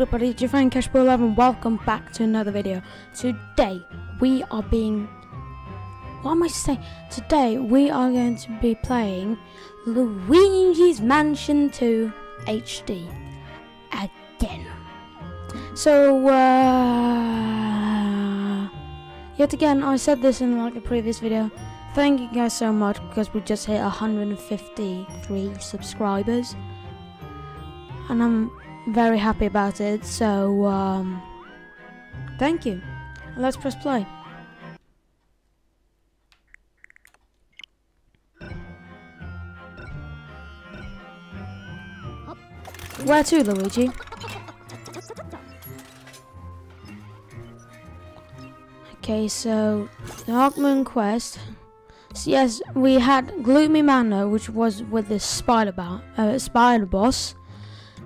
What's up, buddy? It's your friend Cashboy11. Welcome back to another video. Today we are going to be playing Luigi's Mansion 2 HD again. So yet again, I said this in like a previous video. Thank you guys so much because we just hit 153 subscribers, and I'm very happy about it. So thank you. Let's press play. Where to, Luigi? Okay, so Dark Moon quest. So yes, we had Gloomy Manor, which was with this spider boss.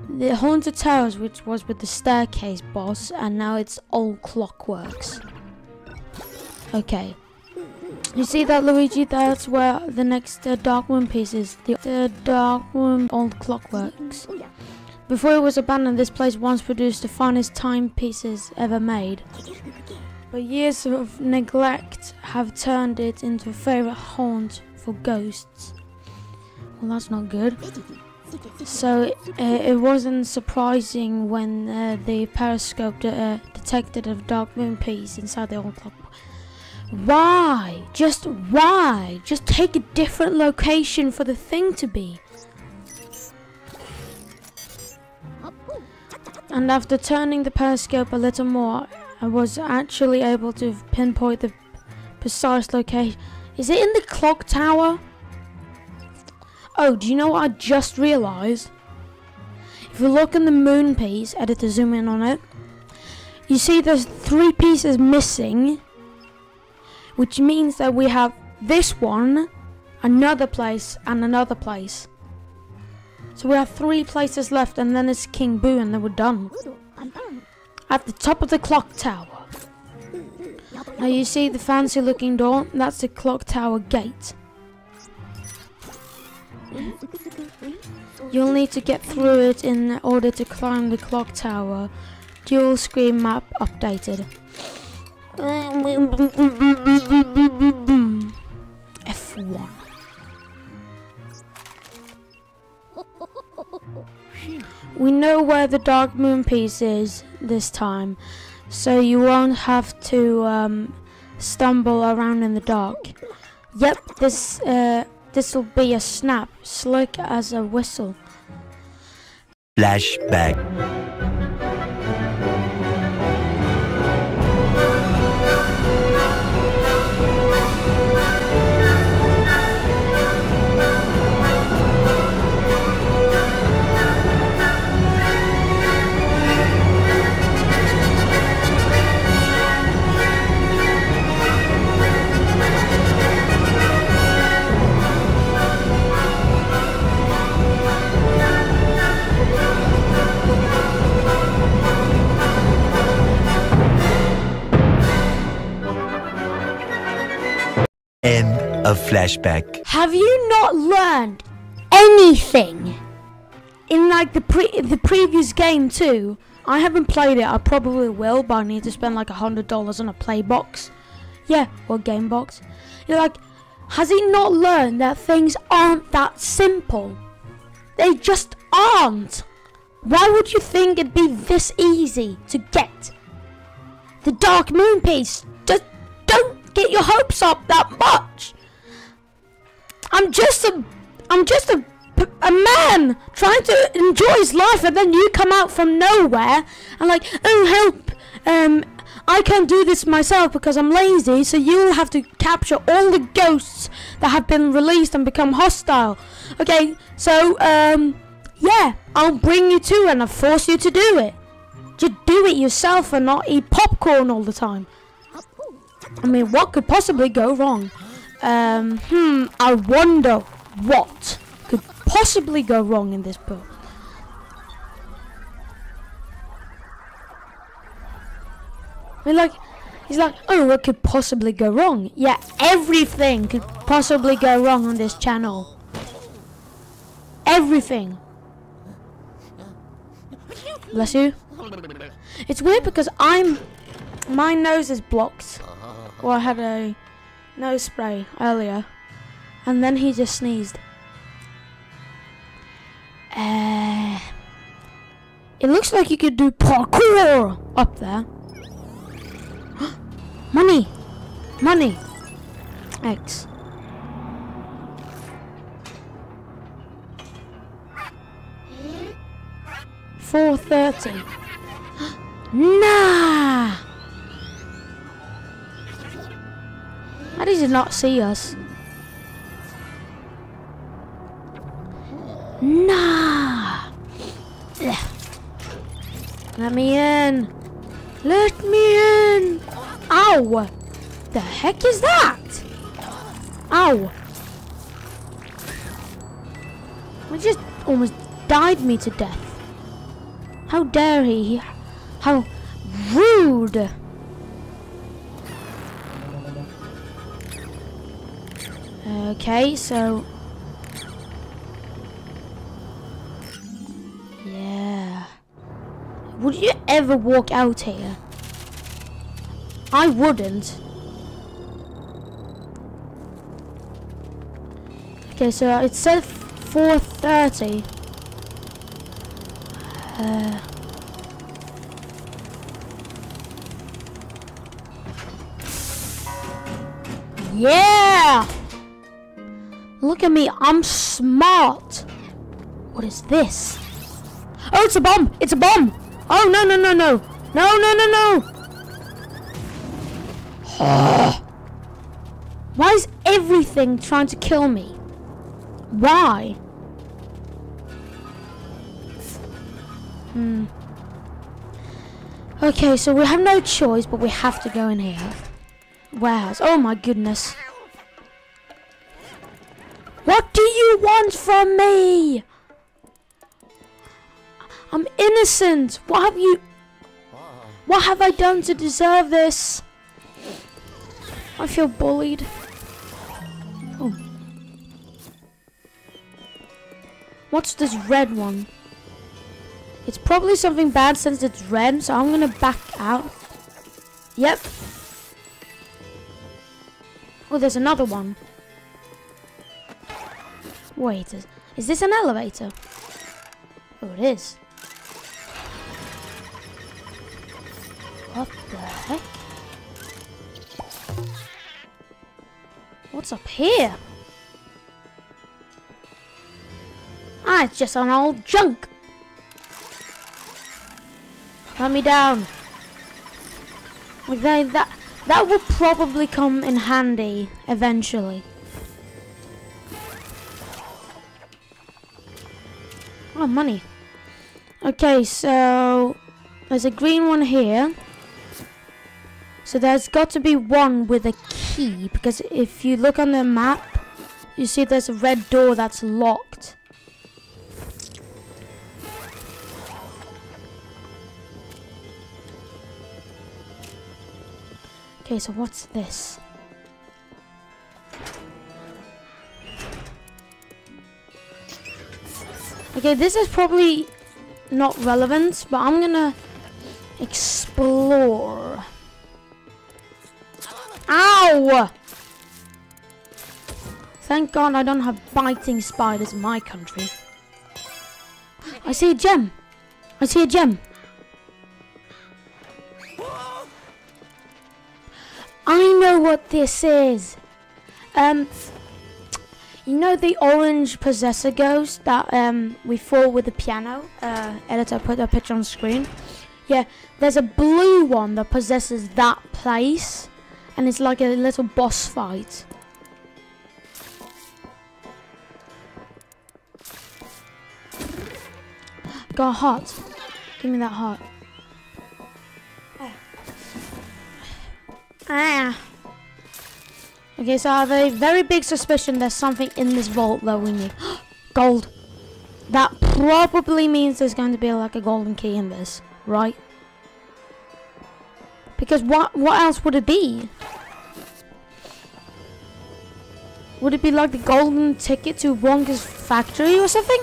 The Haunted Towers, which was with the staircase boss, and now it's Old Clockworks. Okay, you see that, Luigi? That's where the next Dark Moon piece is. The Dark Moon Old Clockworks. Before it was abandoned, this place once produced the finest timepieces ever made. But years of neglect have turned it into a favourite haunt for ghosts. Well, that's not good. So it wasn't surprising when the periscope detected a Dark Moon piece inside the old clock. Why? Just why? Just take a different location for the thing to be. And after turning the periscope a little more, I was actually able to pinpoint the precise location. Is it in the clock tower? Oh, do you know what I just realised? If you look in the moon piece, editor zoom in on it, you see there's 3 pieces missing, which means that we have this one, another place, and another place. So we have 3 places left, and then it's King Boo, and then we're done. At the top of the clock tower. Now you see the fancy looking door, that's the clock tower gate. You'll need to get through it in order to climb the clock tower. Dual screen map updated. F1. We know where the Dark Moon piece is this time, so you won't have to stumble around in the dark. Yep, this'll be a snap, slick as a whistle. Flashback. End of flashback. Have you not learned anything? In like the previous game too. I haven't played it. I probably will, but I need to spend like $100 on a play box. Yeah, or game box. You're like, has he not learned that things aren't that simple? They just aren't. Why would you think it'd be this easy to get? The Dark Moon piece. Just don't get your hopes up that much. I'm just a man trying to enjoy his life, and then you come out from nowhere and like, oh help, I can't do this myself because I'm lazy, so you'll have to capture all the ghosts that have been released and become hostile. Okay, so yeah, I'll bring you to and I'll force you to do it. Just do it yourself and not eat popcorn all the time. I mean, what could possibly go wrong? I wonder what could possibly go wrong in this book. I mean, like, he's like, oh, what could possibly go wrong? Yeah, everything could possibly go wrong on this channel. Everything. Bless you. It's weird because my nose is blocked. Well, I had a nose spray earlier, and then he just sneezed. It looks like you could do parkour up there. Money! Money! Eggs. $4.30. Nah! How did you not see us? Nah! Ugh. Let me in! Let me in! Ow! The heck is that? Ow! It just almost died me to death. How dare he? How rude! Okay, so... yeah... would you ever walk out here? I wouldn't. Okay, so it said 4:30. Yeah! Look at me, I'm smart. What is this? Oh, it's a bomb! It's a bomb! Oh, no, no, no, no! No, no, no, no! Why is everything trying to kill me? Why? Hmm. Okay, so we have no choice, but we have to go in here. Warehouse. Oh my goodness. What do you want from me? I'm innocent. What have I done to deserve this? I feel bullied. Oh. What's this red one? It's probably something bad since it's red, so I'm gonna back out. Yep. Oh, there's another one. Wait, is this an elevator? Oh, it is. What the heck? What's up here? Ah, it's just an old junk. Let me down. Okay, that will probably come in handy eventually. Oh, money. Okay, so there's a green one here. So there's got to be one with a key, because if you look on the map, you see there's a red door that's locked. Okay, so what's this? Okay, this is probably not relevant, but I'm gonna explore. Ow! Thank God I don't have biting spiders in my country. I see a gem. I see a gem. I know what this is. You know the orange possessor ghost that we fought with the piano? Editor, put a picture on screen. Yeah, there's a blue one that possesses that place, and it's like a little boss fight. Got a heart. Give me that heart. Ah. Okay, so I have a very big suspicion there's something in this vault that we need. Gold. That probably means there's going to be like a golden key in this, right? Because what else would it be? Would it be like the golden ticket to Wonka's factory or something?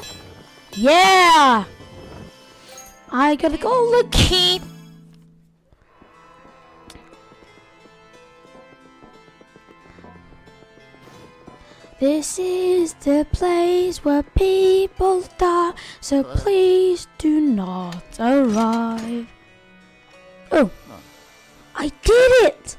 Yeah! I gotta go looky. This is the place where people die, so please do not arrive. Oh, I did it!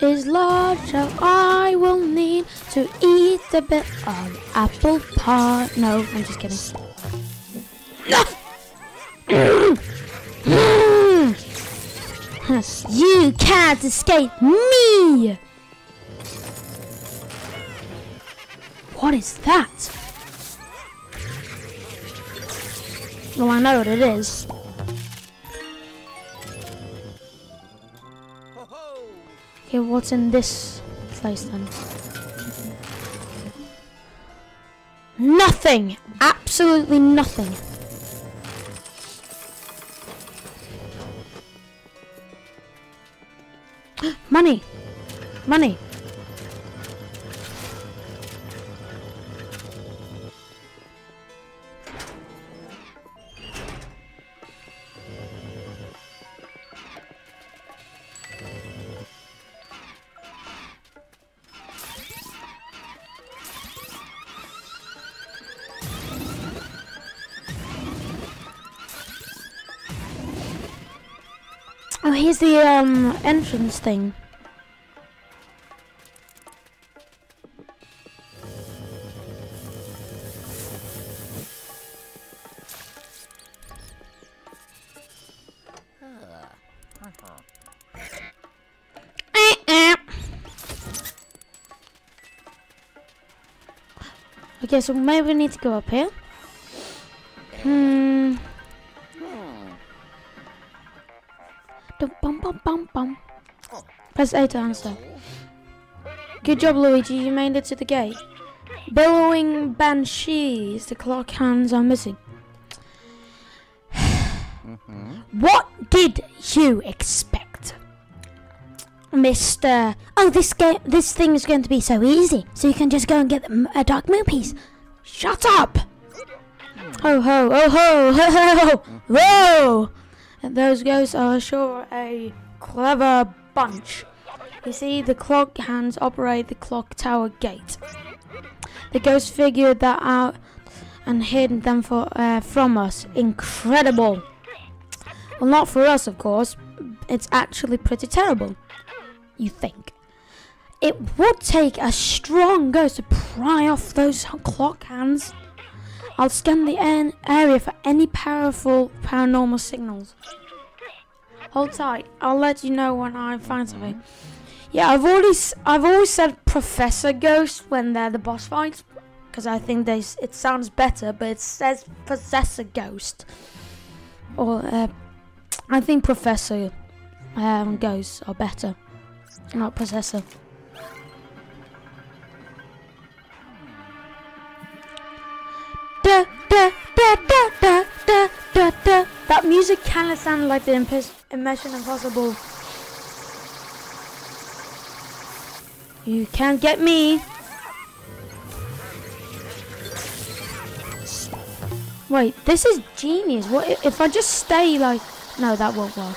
Is large, so I will need to eat a bit of apple pie. No, I'm just kidding. You can't escape me! What is that? Well, I know what it is. Okay, what's in this place then? Nothing! Absolutely nothing. Money! Money! Oh, here's the entrance thing. Okay, so maybe we need to go up here. Press A to answer. Good job, Luigi. You made it to the gate. Billowing banshees. The clock hands are missing. What did you expect, Mister? Oh, this thing is going to be so easy. So you can just go and get a Dark Moon piece. Shut up! Ho ho! Oh ho! Ho ho! Whoa! And those ghosts are sure a clever bunch. You see, the clock hands operate the clock tower gate. The ghosts figured that out and hid them from us. Incredible. Well, not for us, of course. It's actually pretty terrible, you think. It would take a strong ghost to pry off those clock hands. I'll scan the area for any powerful paranormal signals. Hold tight. I'll let you know when I find something. Yeah, I've always said Professor Ghost when they're the boss fights, because I think it sounds better, but it says Possessor Ghost, or I think Professor Ghosts are better, not Possessor. Da, da, da, da, da, da, da, da. That music kinda sounded like the Mission Impossible. You can't get me. Wait, this is genius. What if I just stay like... No, that won't work.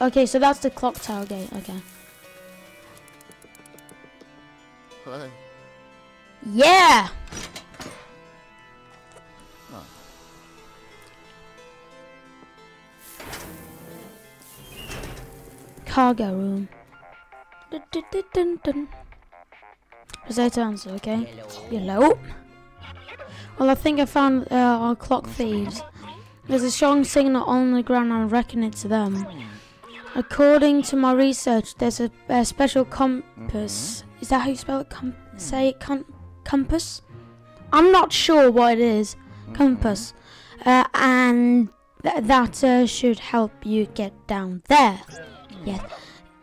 Okay, so that's the clock tower gate, okay. Hello. Yeah! Oh. Cargo room. Dun, dun, dun, dun, dun. Was that to answer, okay? Hello. Well, I think I found our clock thieves. There's a strong signal on the ground, I reckon it's them. According to my research, there's a special compass. Is that how you spell it? Compass? I'm not sure what it is. Compass. And that should help you get down there. Yes.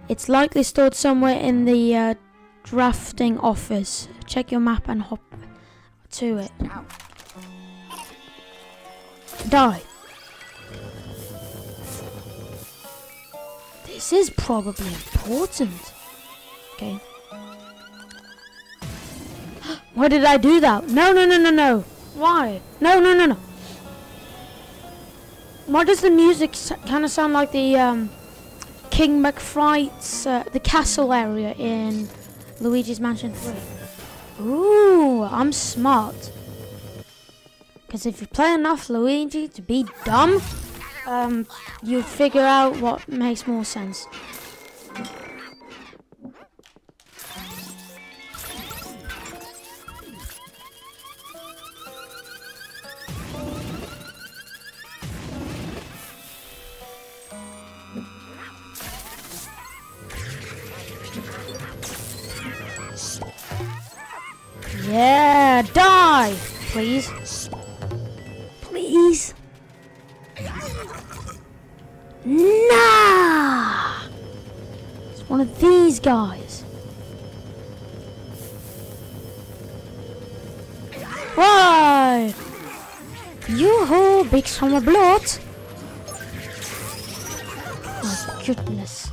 It's likely stored somewhere in the drafting office. Check your map and hop to it. Die. This is probably important. Okay. Why did I do that? No, no, no, no, no. Why? No, no, no, no. Why does the music kind of sound like the King McFright's, the castle area in Luigi's Mansion 3? Ooh, I'm smart. Because if you play enough Luigi to be dumb, you figure out what makes more sense. Yeah, die, please. Please. Nah. It's one of these guys. Why? Yoo-hoo, big summer blood. My goodness.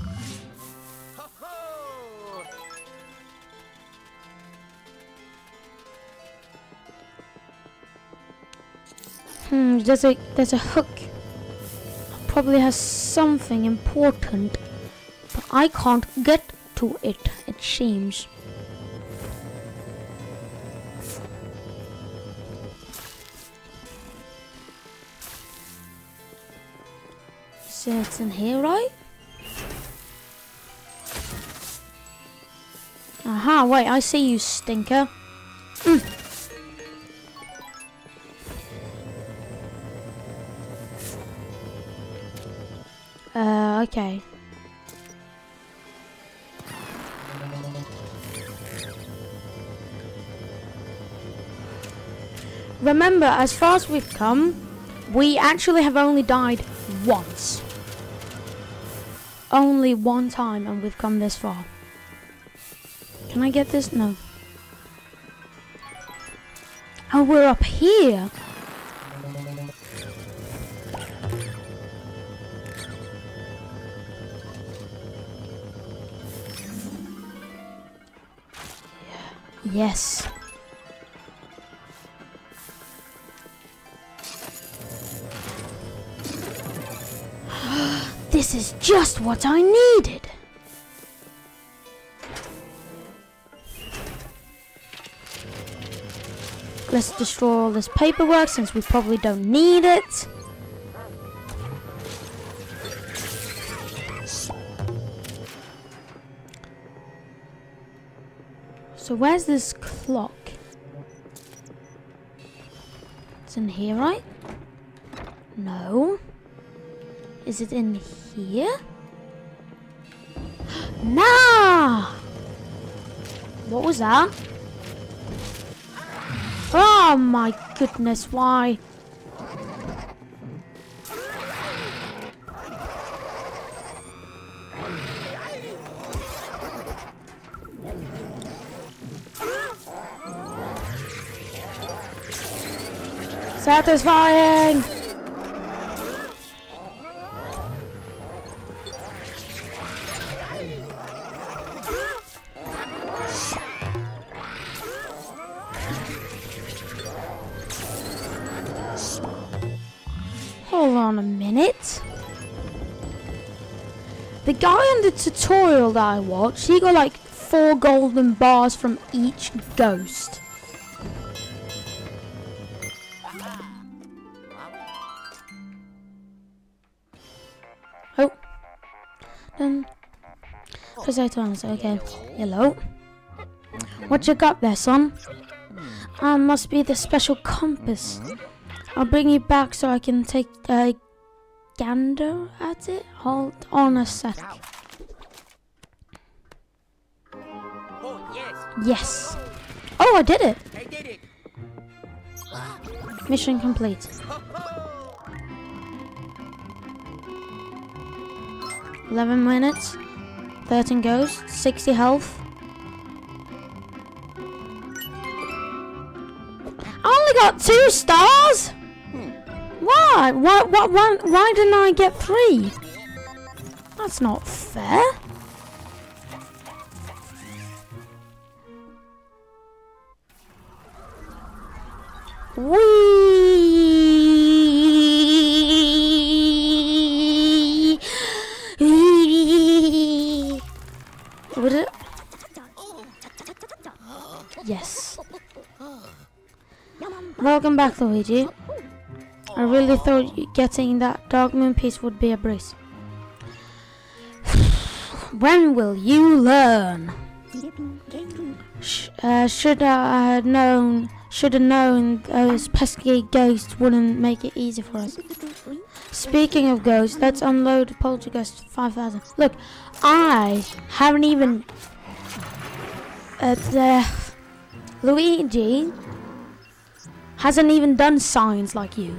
There's a hook. It probably has something important, but I can't get to it. It seems. So it's in here, right? Aha! Wait, I see you, stinker. Okay. Remember, as far as we've come, we actually have only died once. Only one time, and we've come this far. Can I get this? No. Oh, we're up here. Yes. This is just what I needed. Let's destroy all this paperwork since we probably don't need it. So where's this clock? It's in here, right? No. Is it in here? Nah! What was that? Oh my goodness, why? Satisfying! Hold on a minute. The guy on the tutorial that I watched, he got like 4 golden bars from each ghost. Okay. Hello. What you got there, son? Must be the special compass. I'll bring you back so I can take gander at it? Hold on a sec. Oh, yes. Yes. Oh, I did it. I did it. Mission complete. Oh. 11 minutes. 13 ghosts. 60 health. I only got 2 stars. Why? Why didn't I get 3? That's not fair. Wee. Would it? Yes. Welcome back, Luigi. I really thought getting that Dark Moon piece would be a breeze. When will you learn? Should have known those pesky ghosts wouldn't make it easy for us. Speaking of ghosts, let's unload Poltergeist 5000. Look, I haven't even... Luigi hasn't even done science like you.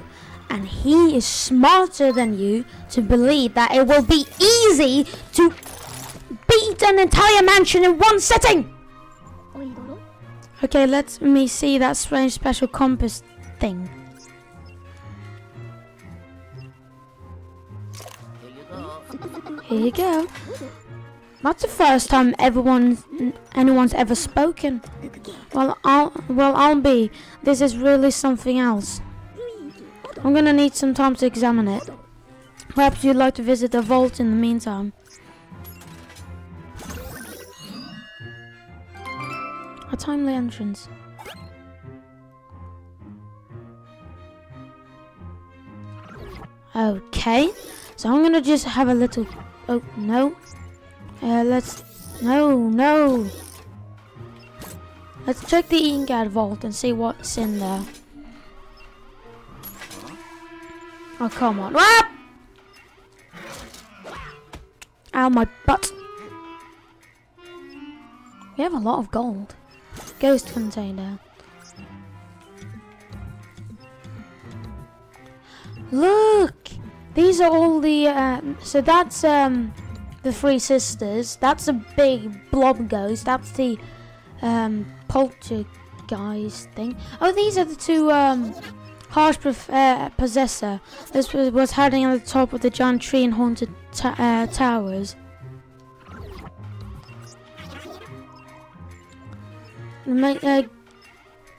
And he is smarter than you to believe that it will be easy to beat an entire mansion in one sitting. Okay, let me see that strange special compass thing. Here you go. That's the first time anyone's ever spoken. Well, I'll be. This is really something else. I'm gonna need some time to examine it. Perhaps you'd like to visit the vault in the meantime. A timely entrance. Okay, so I'm gonna just have a little... Oh, no. Let's... No, no. Let's check the E-Gadd vault and see what's in there. Oh, come on. Ah! Ow, my butt. We have a lot of gold. Ghost container. Look! These are all the... so that's the Three Sisters. That's a big blob ghost. That's the poltergeist thing. Oh, these are the two... Harsh Possessor. This was hiding at the top of the giant tree in Haunted Towers.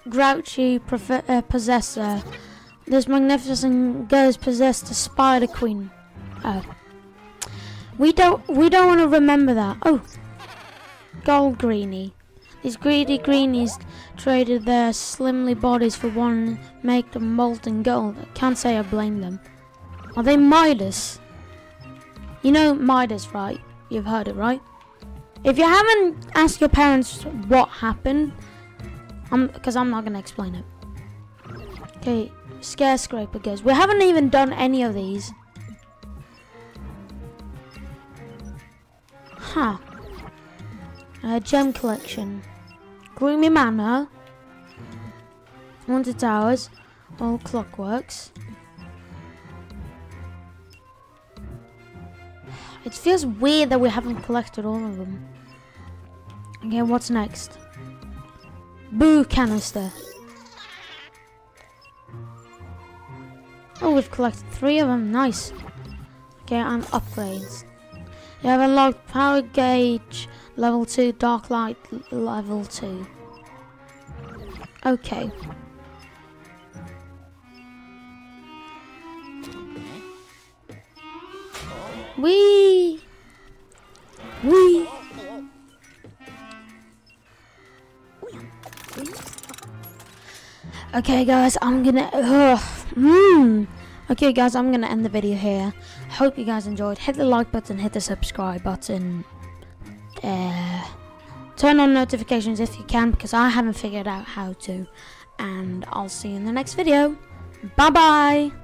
Grouchy Possessor. This magnificent ghost possessed the Spider Queen. Oh. We don't want to remember that. Oh. Gold Greenie. These greedy greenies traded their slimly bodies for one make of molten gold. I can't say I blame them. Are they Midas? You know Midas, right? You've heard it, right? If you haven't, asked your parents what happened, because I'm not going to explain it. Okay, Scarescraper goes. We haven't even done any of these. Huh. Gem collection. Gloomy Manor, Haunted Towers, Old Clockworks. It feels weird that we haven't collected all of them. Okay, what's next? Boo canister. Oh, we've collected 3 of them. Nice. Okay, and upgrades. You have unlocked power gauge level 2, dark light level 2. Okay. Wee! Wee! Okay, guys, I'm gonna... Okay, guys, I'm gonna end the video here. Hope you guys enjoyed. Hit the like button, hit the subscribe button. Turn on notifications if you can, because I haven't figured out how to. And I'll see you in the next video. Bye-bye!